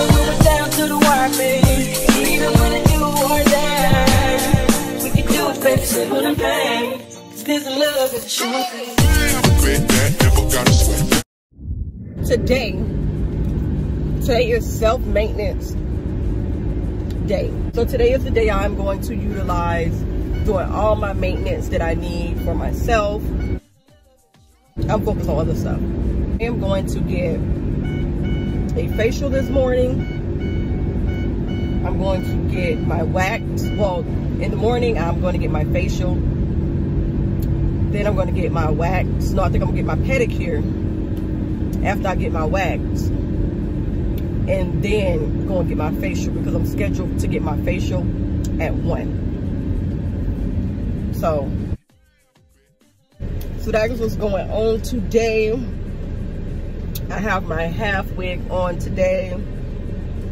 Even when I'm down to the wire, baby. Even when I do or die, we can do it, baby, simple and plain. Cause there's a love that's true. Today is self-maintenance day. So today is the day I'm going to utilize doing all my maintenance that I need for myself. I'm focused on other stuff. I am going to get a facial this morning. I'm going to get my wax. Well, in the morning, I'm going to get my facial. Then I'm going to get my wax. No, I think I'm going to get my pedicure after I get my wax. And then go and get my facial because I'm scheduled to get my facial at 1. So that is what's going on today. I have my half wig on today.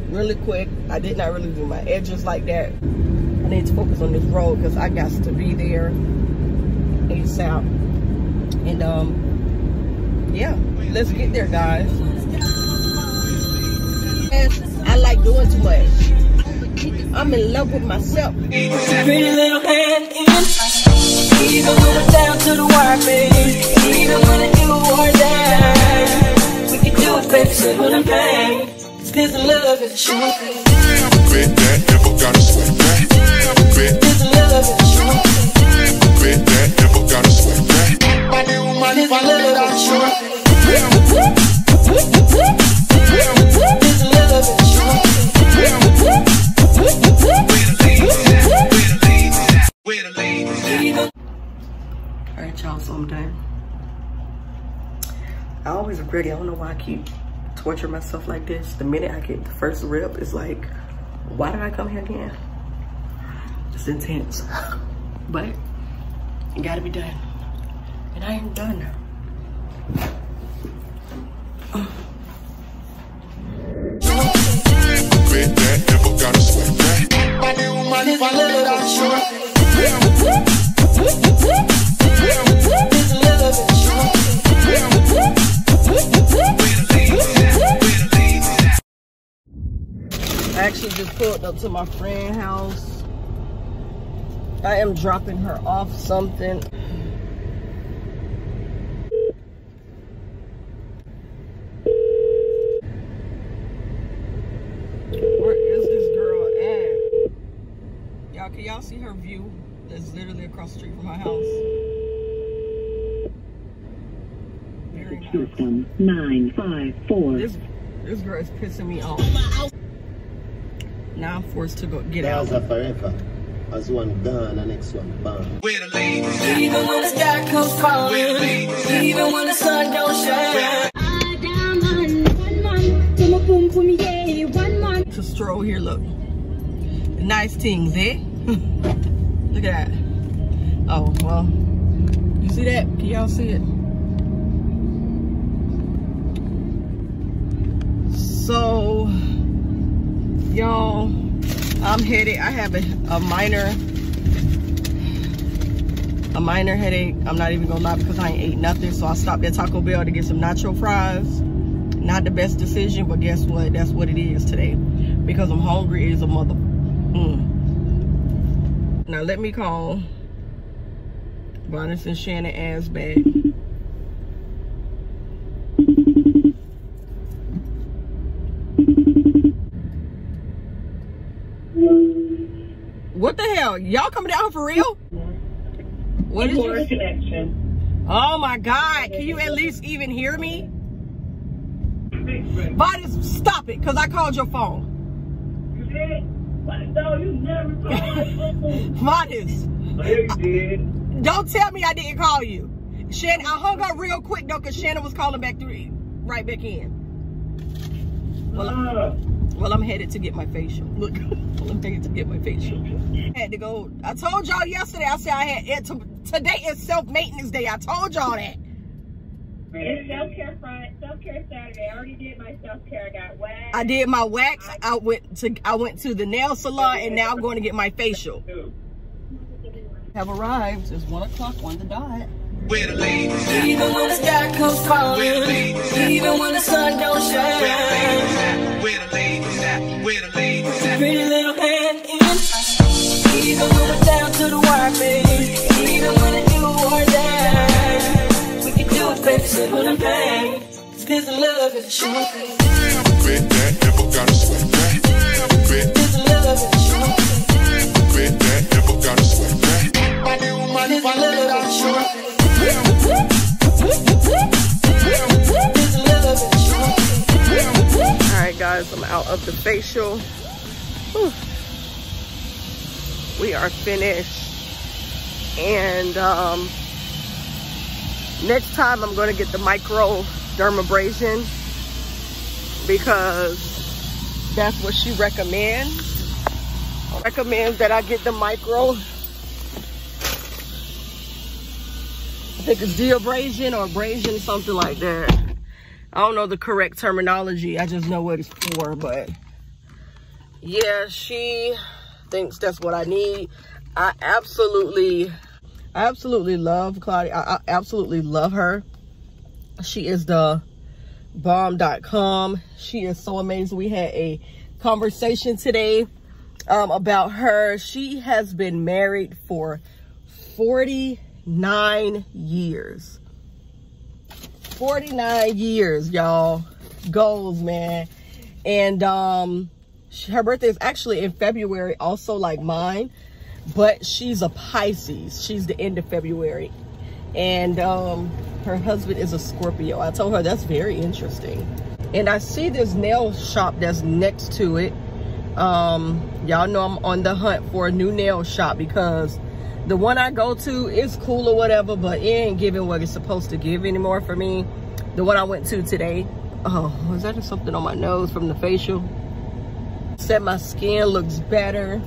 Really quick. I did not really do my edges like that. I need to focus on this road because I got to be there ASAP. And yeah, let's get there, guys. I like doing too much. I'm in love with myself. Pretty little hand in. Even when I'm down to the wire, baby. Even when I do or die, we can do it, baby, simple and plain. There's a love in the show. Bet that never gotta sweat that. There's a love in the show. Bet that never gotta sweat that. There's a love in the show. There's a love in the show. We're the ladies. We're the ladies. Alright, y'all, so I'm done. I always regret it. I don't know why I keep torturing myself like this. The minute I get the first rip, it's like, why did I come here again? It's intense. But it gotta be done. And I ain't done now. I actually just pulled up to my friend's house. I am dropping her off something. Where is this girl at? Y'all, can y'all see her view? That's literally across the street from my house. Very nice. 954. This girl is pissing me off. Now I'm forced to go get out. That was forever. As one done, the next one burned. We're the ladies. Even when the sky comes falling, we're the ladies. Even when the sun don't shine. One month. To stroll here, look. Nice things, eh? Look at that. Oh, well. You see that? Can y'all see it? So, y'all, I'm headed. I have a minor headache. I'm not even gonna lie because I ain't ate nothing. So I stopped at Taco Bell to get some nacho fries. Not the best decision, but guess what? That's what it is today. Because I'm hungry as a mother. Now let me call Bonus and Shannon ass back. What the hell? Y'all coming down for real? What is your connection? Oh my God. Can you at least even hear me? Bodies, stop it, because I called your phone. You did? No, you never called my phone. Bodies. You did. Don't tell me I didn't call you. Shannon, I hung up real quick though, because Shannon was calling back through, right back in. Well, I'm headed to get my facial. Look, I'm headed to get my facial. I had to go. I told y'all yesterday. I said I had. Today is self-maintenance day. I told y'all that. It's self-care Friday. Self-care Saturday. I already did my self-care. I got wax. I did my wax. I went to the nail salon, and now I'm going to get my facial. Have arrived. It's 1 o'clock on the dot. We're the ladies. Even when the sky comes falling, even when the sun don't shine, we're the ladies. Alright guys, I'm out of the facial. Whew. We are finished, and next time I'm gonna get the micro dermabrasion because that's what she recommends. Recommends that I get the micro. I think it's deabrasion or abrasion, something like that. I don't know the correct terminology. I just know what it's for, but yeah, she thinks that's what I need. I absolutely love Claudia. I absolutely love her. She is the bomb.com. She is so amazing. We had a conversation today about her. She has been married for 49 years. 49 years, y'all. Goals, man. And her birthday is actually in February, also like mine. But she's a Pisces. She's the end of February. And her husband is a Scorpio. I told her that's very interesting. And I see this nail shop that's next to it. Y'all know I'm on the hunt for a new nail shop because the one I go to is cool or whatever, but it ain't giving what it's supposed to give anymore for me. The one I went to today. Oh, is that just something on my nose from the facial? Said my skin looks better.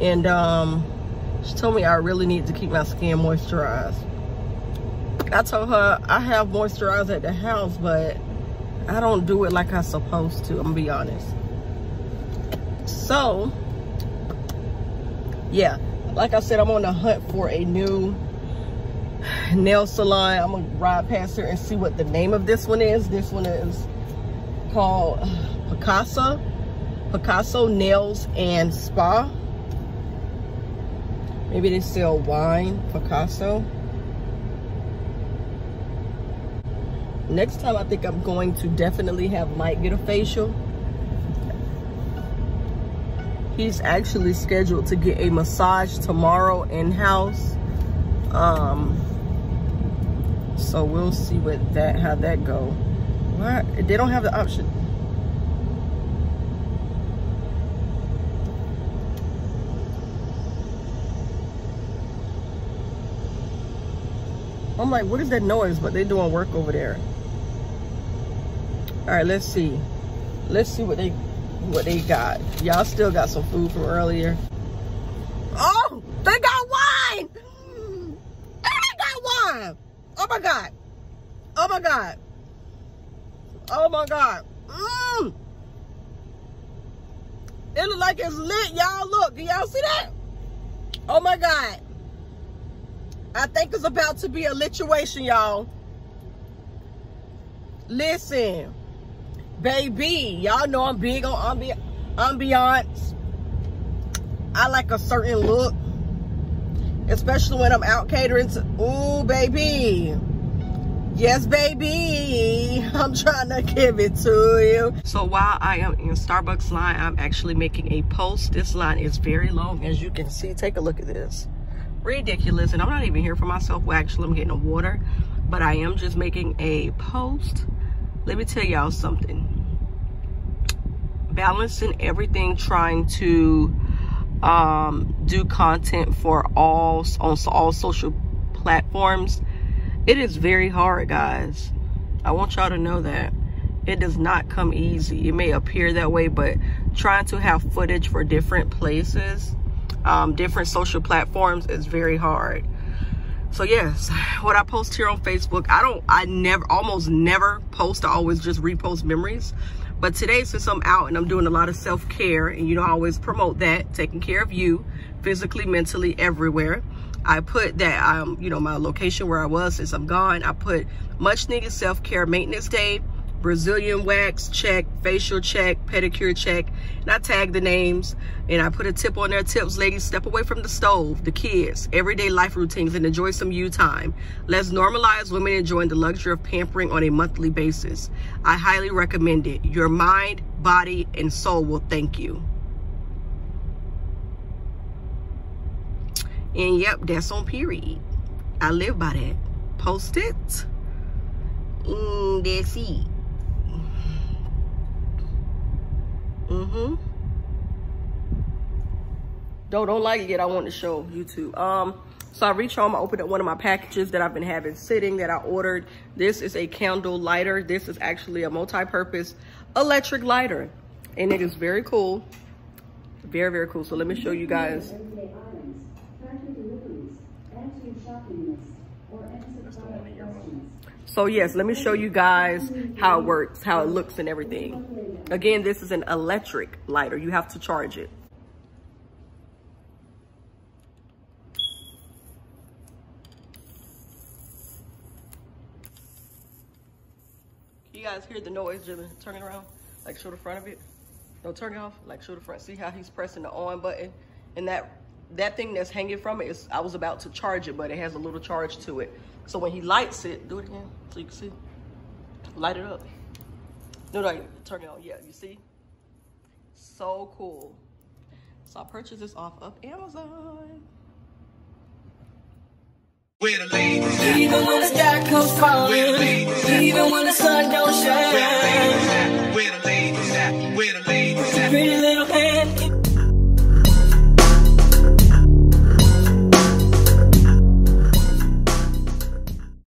And she told me I really need to keep my skin moisturized. I told her I have moisturizer at the house, but I don't do it like I'm supposed to, I'm gonna be honest. So, yeah, like I said, I'm on the hunt for a new nail salon. I'm gonna ride past her and see what the name of this one is. This one is called Picasso Nails and Spa. Maybe they sell wine, Picasso. Next time I think I'm going to definitely have Mike get a facial. He's actually scheduled to get a massage tomorrow in-house. So we'll see what that, how that go. Why? They don't have the option. I'm like, what is that noise? But they're doing work over there. All right, let's see. Let's see what they got. Y'all still got some food from earlier. Oh, they got wine! They got wine! Oh my God. Oh my God. Oh my God. Mmm. It look like it's lit, y'all. Look, do y'all see that? Oh my God. I think it's about to be a lituation, y'all. Listen, baby, y'all know I'm big on ambiance. I like a certain look, especially when I'm out catering to, ooh, baby. Yes, baby, I'm trying to give it to you. So while I am in Starbucks line, I'm actually making a post. This line is very long, as you can see. Take a look at this. Ridiculous. And I'm not even here for myself. Well, actually, I'm getting a water, but I am just making a post. Let me tell y'all something. Balancing everything, trying to do content for all on all social platforms, it is very hard, guys. I want y'all to know that it does not come easy. It may appear that way, but trying to have footage for different places, different social platforms, is very hard. So yes, what I post here on Facebook, I almost never post. I always just repost memories. But today, since I'm out and I'm doing a lot of self-care, and you know I always promote that, taking care of you physically, mentally, everywhere, I put that my location where I was since I'm gone. I put much needed self-care maintenance day, Brazilian wax check, facial check, pedicure check, and I tagged the names and I put a tip on their tips. Ladies, step away from the stove, the kids, everyday life routines, and enjoy some you time. Let's normalize women enjoying the luxury of pampering on a monthly basis. I highly recommend it. Your mind, body, and soul will thank you. And yep, that's on period. I live by that. Post it. That's it. Don't like it yet. I want to show YouTube. So I reached home, I opened up one of my packages that I've been having sitting that I ordered. This is a candle lighter. This is actually a multi-purpose electric lighter, and it is very cool, very, very cool. So let me show you guys. So yes, let me show you guys how it works, how it looks and everything. Again, this is an electric lighter. You have to charge it. You guys hear the noise, Jimmy? Turn it around, like show the front of it. No, turn it off, like show the front. See how he's pressing the on button? And that thing that's hanging from it is, I was about to charge it, but it has a little charge to it. So when he lights it, do it again so you can see. Light it up. No, turn it on. Yeah, you see? So cool. So I purchased this off of Amazon. We're the ladies. Even when the sky comes falling, even when the sun don't shine. We're the ladies.